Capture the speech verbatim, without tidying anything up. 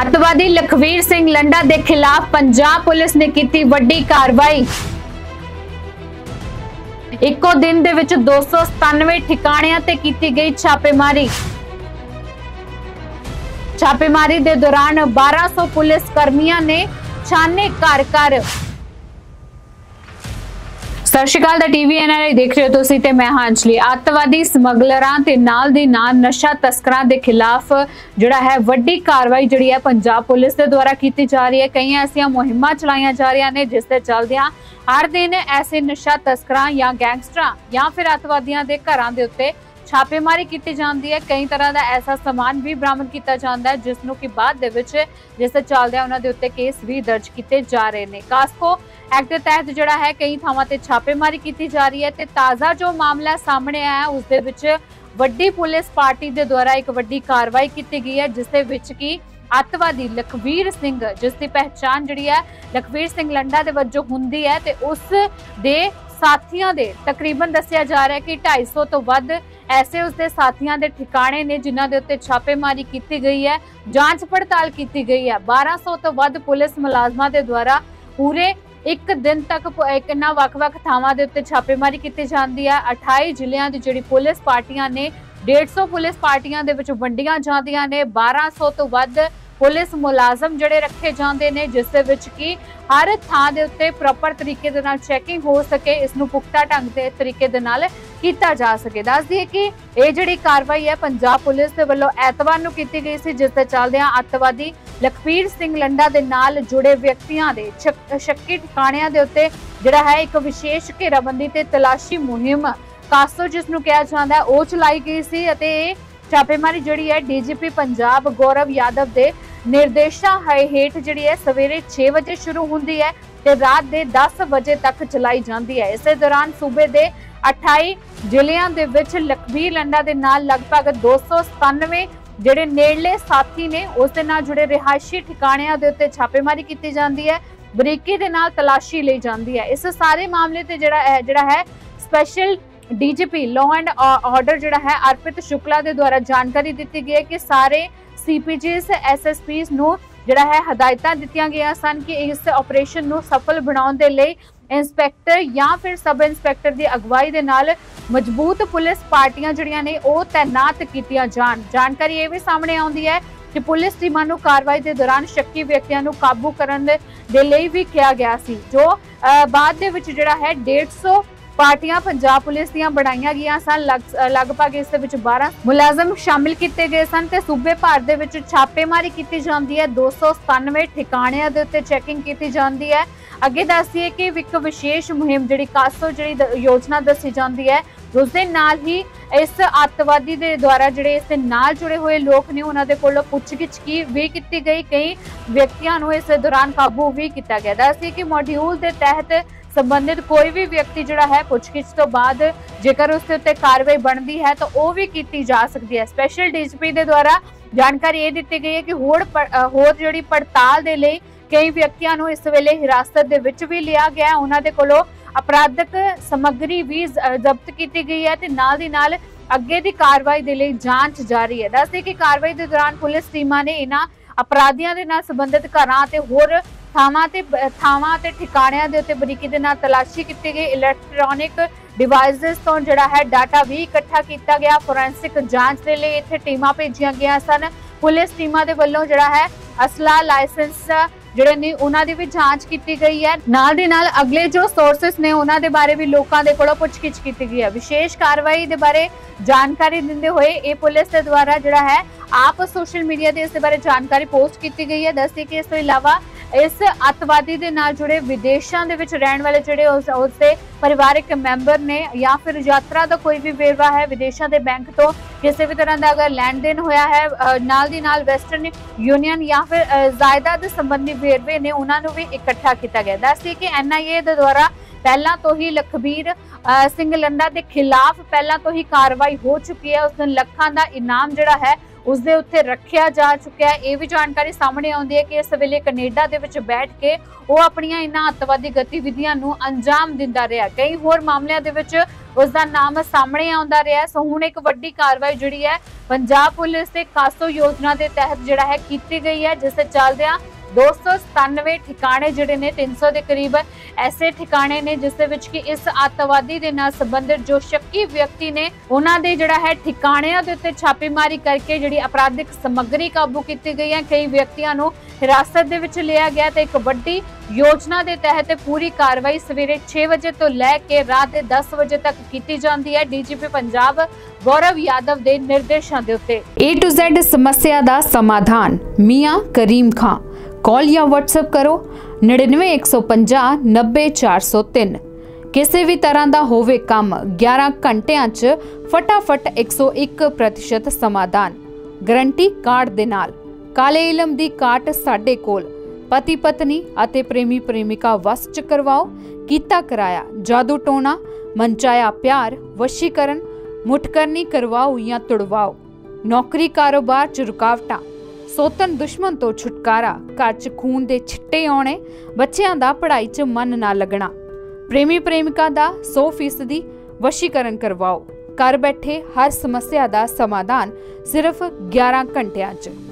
अतवादी लखबीर सिंह लंडा के खिलाफ पंजाब पुलिस ने की वड्डी कार्रवाई। इको दिन दे विच दो सौ सतानवे ठिकाणियां ते कीती गई छापेमारी। छापेमारी दे दौरान बारह सौ पुलिस कर्मियों ने छाने कार कार। सत श्रीकाल टीवी एनआईए देख रहे हो तो उसी ते मैं हां अंजली। आतंकवादी समगलरां ते नाल दी नाल नशा तस्करां दे खिलाफ जिहड़ा है वड्डी कार्रवाई जिहड़ी है पंजाब पुलिस दे द्वारा कीती जा रही है। कई ऐसियां मुहिमां चलाईयां जा रहीयां ने जिस दे चलदियां हर दिन ऐसे नशा तस्करां या गैंगस्टरां या फिर आतंकवादियां दे घरां दे उत्ते छापेमारी की जाती है। कई तरह का ऐसा समान भी बरामद किया जाता है जिसनों की बाद जिस चलदे उन्होंने उत्ते केस भी दर्ज किए जा रहे हैं। कास्को एक्ट के तहत जोड़ा है कई थावां ते छापेमारी की जा रही है ते ताज़ा जो मामला सामने आया उस दे विच वड्डी पुलिस पार्टी के द्वारा एक वड्डी कार्रवाई की गई है जिस दे विच की अतवादी लखबीर सिंह जिसकी पहचान जिहड़ी है लखबीर सिंह लंडा के वजों हुंदी है ते उस दे साथियों के तकरीबन दस्सिया जा रहा है कि ढाई सौ तो वध ऐसे उसके साथियों के ठिकाने ने जिन्होंने उत्ते छापेमारी की गई है, जांच पड़ताल की गई है। बारह सौ तो वध पुलिस मुलाजमां के द्वारा पूरे एक दिन तक इन्हां वख-वख थावां दे उत्ते छापेमारी की जाती है। अठाई जिलों की जिहड़ी पुलिस पार्टियां ने डेढ़ सौ पुलिस पार्टियां दे विच वंडियां जांदियां ने। बारह सौ तो वध पुलिस मुलाजम जिहड़े रखे जाते हैं जिस दे विच की हर थां दे उत्ते प्रॉपर तरीके दे नाल चैकिंग हो सके, इसनूं पुख्ता ढंग दे तरीके दे नाल कीता जा सके। दस दिए कि यह जिहड़ी कार्रवाई है पंजाब पुलिस के वल्लों ऐतवार नूं कीती गई सी जिस दे चलदियां अतवादी लखबीर सिंह लंडा दे नाल जुड़े व्यक्तियों के शक शक्की ठिकाणियां दे उत्ते जिहड़ा है एक विशेष घेराबंदी ते तलाशी मुहिम कासो जिसनूं कहा जाता है वह चलाई गई सी। छापेमारी जिहड़ी है डीजीपी पंजाब गौरव यादव के निर्देशा हेठ जिहड़ी है सवेरे छे बजे शुरू हुंदी है ते रात दे दस बजे तक चलाई जाती है। इस दौरान सूबे दे अठाई जिलों दे विच लखबीर लंडा दे नाल लगभग दो सौ सतानवे जिहड़े नेड़ले साथी ने उस दे नाल जुड़े रिहायशी ठिकाणियां दे उत्ते छापेमारी की जाती है, बरीकी दे नाल तलाशी ली जाती है। इस सारे मामले ते जिहड़ा जिहड़ा है special DGP law and order जिहड़ा है अर्पित शुक्ला के द्वारा जानकारी दी गई है कि सारे सीपीजीस एसएसपीस नूं जिहड़ा है हदायतां दित्तियां गईयां सन कि इस ऑपरेशन नूं सफल बनाउण दे लई इंस्पैक्टर या फिर सब इंस्पैक्टर की अगवाई दे नाल मजबूत पुलिस पार्टियां जिहड़ियां ने ओह तैनात कीतियां जाण। जानकारी ये भी सामने आउंदी है कि पुलिस टीमां नूं कार्रवाई के दौरान शक्की व्यक्तियों को काबू करन दे लई भी किया गया सी जो बाद दे विच जिहड़ा है डेढ़ सौ पार्टियां पंजाब पुलिस दीयां बनाईयां गईयां सन। लगभग इस दे विच बारह मुलाजम शामिल किए गए सन ते सूबे भर दे विच छापेमारी की जाती है। दो सौ सतानवे ठिकाणियां दे उत्ते चैकिंग की जाती है। अगे दस दईए कि एक विशेष मुहिम जिहड़ी कासो जिहड़ी योजना दसी जाती है उसदे नाल ही इस अतवादी के द्वारा जिहड़े इस नाल जुड़े हुए लोग ने उन्हां दे कोलों पुछगिछ की भी की गई, कई व्यक्तियों को इस दौरान काबू भी किया गया। दस दईए कि मॉड्यूल के तहत संबंधित कोई भी व्यक्ति जिहड़ा है पुछगिछ तो बाद जेकर उसके उत्ते कार्रवाई बनती है तो वह भी की जा सकती है। स्पैशल डीजीपी के द्वारा जानकारी ये दी गई है कि होर होर जिहड़ी पड़ताल के लिए कई व्यक्तियों को इस वेले हिरासत दे विच भी लिया गया, उन्हां दे कोलों अपराधक समग्री भी जब्त की गई है ते नाल दी नाल अगे की कार्रवाई के लिए जांच जारी है। दस दे कि कार्रवाई के दौरान पुलिस टीमां ने इन्हां अपराधियों के नाल संबंधित घरां ते होर थावां ते थावां ते ठिकाणियां दे उत्ते बरीकी दे नाल तलाशी की गई। इलैक्ट्रॉनिक डिवाइसेस तो जिहड़ा है डाटा भी इकट्ठा किया गया। फोरेंसिक जांच के लिए इत्थे टीमां भेजियां गईयां सन। पुलिस टीमां दे वल्लों जिहड़ा है असला लाइसेंस जिहड़े ने उन्हां दी भी जांच की गई है, नाल दे नाल अगले जो सोर्सेस ने उन्हां दे बारे भी लोकां दे कोलों पुछगिछ की गई है। विशेष कार्रवाई दे बारे जानकारी दिंदे होए ये पुलिस दे द्वारा जिहड़ा है आप सोशल मीडिया ते इस दे बारे जानकारी पोस्ट की गई है। दस्सदे कि इस तों इलावा इस अतवादी दे नाल जुड़े विदेशों के रहने वाले जोड़े उस उसके परिवारिक मैंबर ने या फिर यात्रा का कोई भी वेरवा है विदेशों के बैंक तो किसी भी तरह का अगर लैन देन होया है नाल दी नाल वैस्टर्न यूनियन या फिर जायदाद संबंधी वेरवे ने उन्होंने भी इकट्ठा किया गया। दस दी कि एन आई ए द्वारा पहला तो ही लखबीर सिंह लंडा के खिलाफ पहला तो ही कार्रवाई हो चुकी है। उसने लखों का इनाम जोड़ा है उस दे उत्ते रखिया जा चुकिया है। यह भी जानकारी सामने आती है कि इस वेले कनेडा दे विच बैठ के वह अपनियां इन्हां अतवादी गतिविधियां नूं अंजाम दिंदा रहा। कई होर मामलियां दे विच उसका नाम सामने आता रहा है। सो हुण एक वड्डी कार्रवाई जिहड़ी है पंजाब पुलिस के कासो योजना के तहत जिहड़ा है कीती गई है, जिसके चलदे दो सौ सतानवे ठिकाने जिहड़े ने तीन सौ के करीब ऐसे ठिकाने ने जिस कि इस आतंकवादी दे नाल संबंधित जो शक्की व्यक्ति ने उन्हां दे जिहड़ा है ठिकाणियां दे उत्ते छापेमारी करके जिहड़ी अपराधिक सामग्री काबू की गई है। कई व्यक्तियों नूं हिरासत दे विच लिया गया तो एक वड्डी योजना के तहत पूरी कार्रवाई सवेरे छे बजे तो लैके रात के दस बजे तक की जाती है। डीजीपी पंजाब गौरव यादव के निर्देशों के उत्ते ए टू जेड समस्या का समाधान। मियां करीम खां कॉल या व्हाट्सएप करो निन्यानवे एक सौ पचास नब्बे चार सौ तीन। किसी भी तरह का होवे काम ग्यारह घंटिया च फटाफट एक सौ एक प्रतिशत समाधान। गरंटी कार्ड दे नाल काले इलम दी काट साडे कोल। पति पत्नी अते प्रेमी प्रेमिका वस च करवाओ। कीता कराया जादू टोना मनचाया प्यार वशीकरण मुठकरनी करवाओ या तुड़वाओ। नौकरी कारोबार च रुकावटां। सोतन दुश्मन तो छुटकारा। घर च खून दे छिट्टे आने। बच्चों का पढ़ाई च मन ना लगना। प्रेमी प्रेमिका का सौ फीसदी वशीकरण करवाओ। घर बैठे हर समस्या का समाधान सिर्फ ग्यारह घंटिया च।